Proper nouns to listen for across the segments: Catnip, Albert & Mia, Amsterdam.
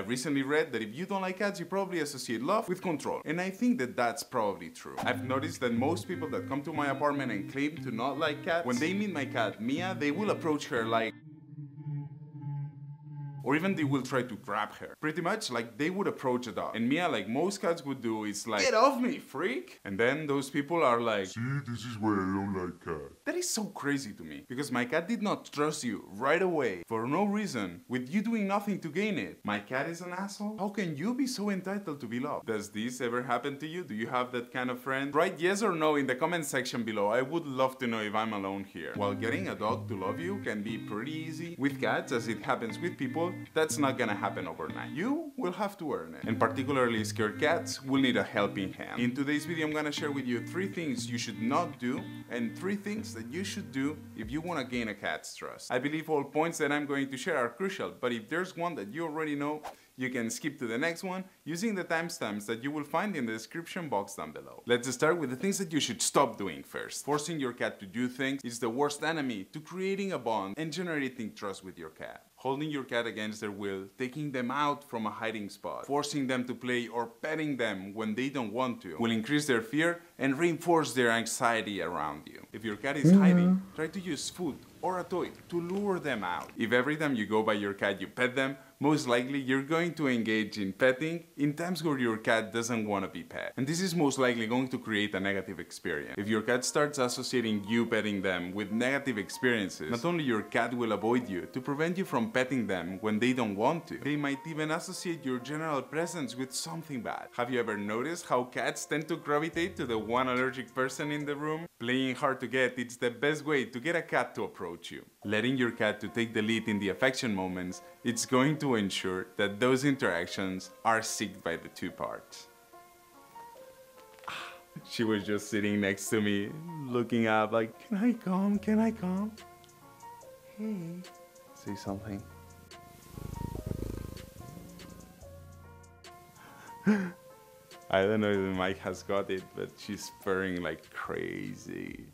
I've recently read that if you don't like cats, you probably associate love with control. And I think that that's probably true. I've noticed that most people that come to my apartment and claim to not like cats, when they meet my cat, Mia, they will approach her like, or even they will try to grab her. Pretty much like they would approach a dog. And Mia, like most cats would do, is like, get off me, freak! And then those people are like, see, this is why I don't like cats. That is so crazy to me, because my cat did not trust you right away, for no reason, with you doing nothing to gain it. My cat is an asshole? How can you be so entitled to be loved? Does this ever happen to you? Do you have that kind of friend? Write yes or no in the comment section below. I would love to know if I'm alone here. While getting a dog to love you can be pretty easy, with cats, as it happens with people, that's not gonna happen overnight. You will have to earn it. And particularly scared cats will need a helping hand. In today's video, I'm gonna share with you 3 things you should not do and 3 things that you should do if you wanna gain a cat's trust. I believe all points that I'm going to share are crucial, but if there's one that you already know, you can skip to the next one using the timestamps that you will find in the description box down below. Let's start with the things that you should stop doing first. Forcing your cat to do things is the worst enemy to creating a bond and generating trust with your cat. Holding your cat against their will, taking them out from a hiding spot, forcing them to play or petting them when they don't want to, will increase their fear and reinforce their anxiety around you. If your cat is hiding, try to use food or a toy to lure them out. If every time you go by your cat you pet them, most likely you're going to engage in petting in times where your cat doesn't want to be pet. And this is most likely going to create a negative experience. If your cat starts associating you petting them with negative experiences, not only your cat will avoid you to prevent you from petting them when they don't want to, they might even associate your general presence with something bad. Have you ever noticed how cats tend to gravitate to the one allergic person in the room? Playing hard to get, it's the best way to get a cat to approach you. Letting your cat to take the lead in the affection moments, it's going to ensure that those interactions are seeked by the two parts. She was just sitting next to me, looking up like, can I come? Can I come? Hey. Say something. I don't know if the mic has got it, but she's purring like crazy.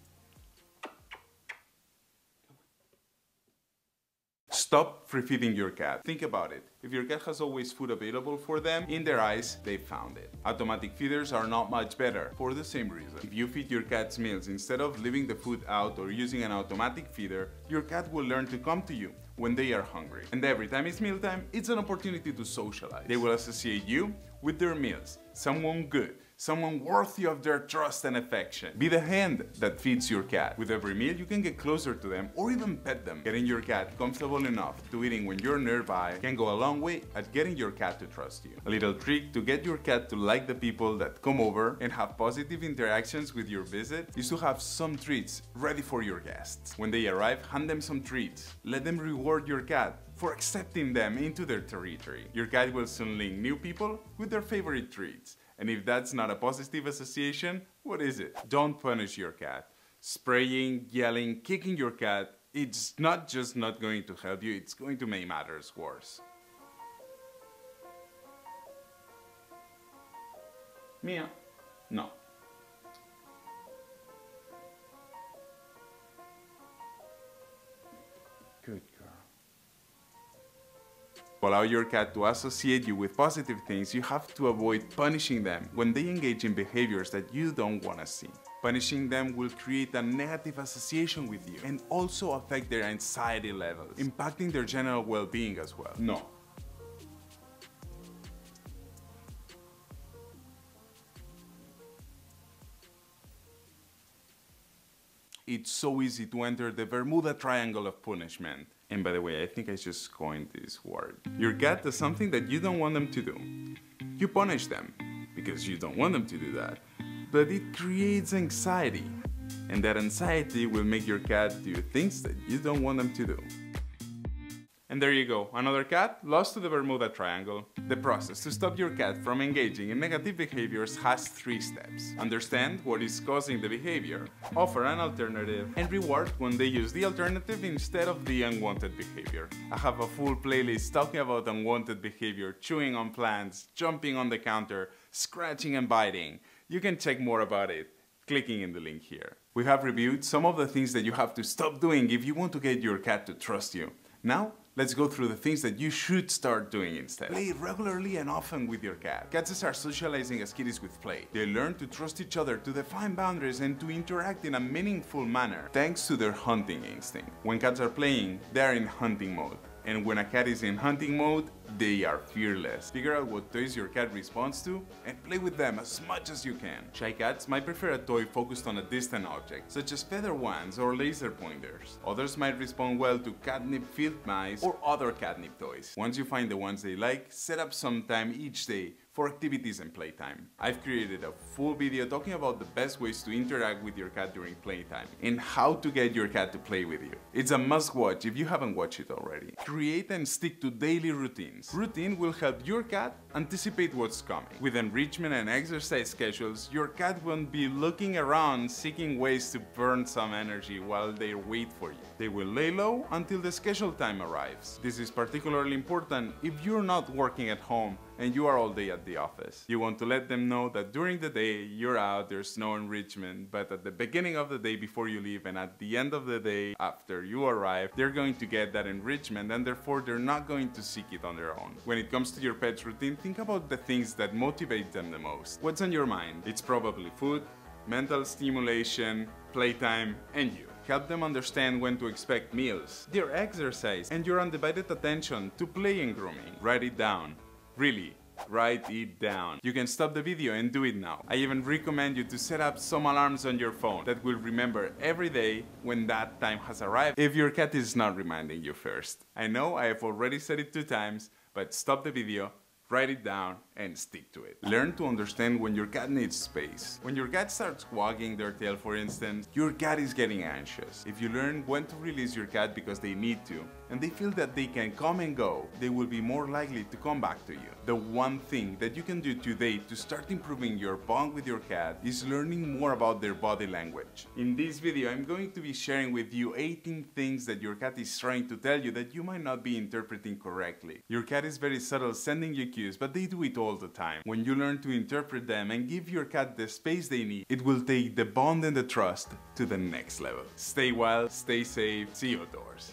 Stop free feeding your cat. Think about it. If your cat has always food available for them, in their eyes, they found it. Automatic feeders are not much better for the same reason. If you feed your cat's meals instead of leaving the food out or using an automatic feeder, your cat will learn to come to you when they are hungry. And every time it's mealtime, it's an opportunity to socialize. They will associate you with their meals. Someone good, someone worthy of their trust and affection. Be the hand that feeds your cat. With every meal, you can get closer to them or even pet them. Getting your cat comfortable enough to eating when you're nearby can go a long way at getting your cat to trust you. A little trick to get your cat to like the people that come over and have positive interactions with your visit is to have some treats ready for your guests. When they arrive, hand them some treats. Let them reward your cat for accepting them into their territory. Your cat will soon link new people with their favorite treats. And if that's not a positive association, what is it? Don't punish your cat. Spraying, yelling, kicking your cat, it's not just not going to help you, it's going to make matters worse. Mia, no. Good girl. Allow your cat to associate you with positive things, you have to avoid punishing them when they engage in behaviors that you don't want to see. Punishing them will create a negative association with you and also affect their anxiety levels, impacting their general well-being as well. No. It's so easy to enter the Bermuda Triangle of punishment. And by the way, I think I just coined this word. Your cat does something that you don't want them to do. You punish them, because you don't want them to do that. But it creates anxiety. And that anxiety will make your cat do things that you don't want them to do. And there you go, another cat lost to the Bermuda Triangle. The process to stop your cat from engaging in negative behaviors has 3 steps. Understand what is causing the behavior, offer an alternative, and reward when they use the alternative instead of the unwanted behavior. I have a full playlist talking about unwanted behavior, chewing on plants, jumping on the counter, scratching and biting. You can check more about it clicking in the link here. We have reviewed some of the things that you have to stop doing if you want to get your cat to trust you. Now, Let's go through the things that you should start doing instead. Play regularly and often with your cat. Cats are socializing as kitties with play. They learn to trust each other, to define boundaries, and to interact in a meaningful manner thanks to their hunting instinct. When cats are playing, they are in hunting mode. And when a cat is in hunting mode, they are fearless. Figure out what toys your cat responds to and play with them as much as you can. Shy cats might prefer a toy focused on a distant object, such as feather wands or laser pointers. Others might respond well to catnip field mice or other catnip toys. Once you find the ones they like, set up some time each day for activities and playtime. I've created a full video talking about the best ways to interact with your cat during playtime and how to get your cat to play with you. It's a must-watch if you haven't watched it already. Create and stick to daily routines. Routine will help your cat anticipate what's coming. With enrichment and exercise schedules, your cat won't be looking around seeking ways to burn some energy while they wait for you. They will lay low until the scheduled time arrives. This is particularly important if you're not working at home and you are all day at the office. You want to let them know that during the day you're out, there's no enrichment, but at the beginning of the day before you leave and at the end of the day after you arrive, they're going to get that enrichment and therefore they're not going to seek it on their own. When it comes to your pet's routine, think about the things that motivate them the most. What's on your mind? It's probably food, mental stimulation, playtime, and you. Help them understand when to expect meals, their exercise, and your undivided attention to play and grooming. Write it down. Really, write it down. You can stop the video and do it now. I even recommend you to set up some alarms on your phone that will remember every day when that time has arrived, if your cat is not reminding you first. I know I have already said it 2 times, but stop the video, write it down, and stick to it. Learn to understand when your cat needs space. When your cat starts wagging their tail, for instance, your cat is getting anxious. If you learn when to release your cat because they need to, and they feel that they can come and go, they will be more likely to come back to you. The one thing that you can do today to start improving your bond with your cat is learning more about their body language. In this video, I'm going to be sharing with you 18 things that your cat is trying to tell you that you might not be interpreting correctly. Your cat is very subtle, sending you cues, but they do it all the time. When you learn to interpret them and give your cat the space they need, it will take the bond and the trust to the next level. Stay wild, stay safe, see you outdoors.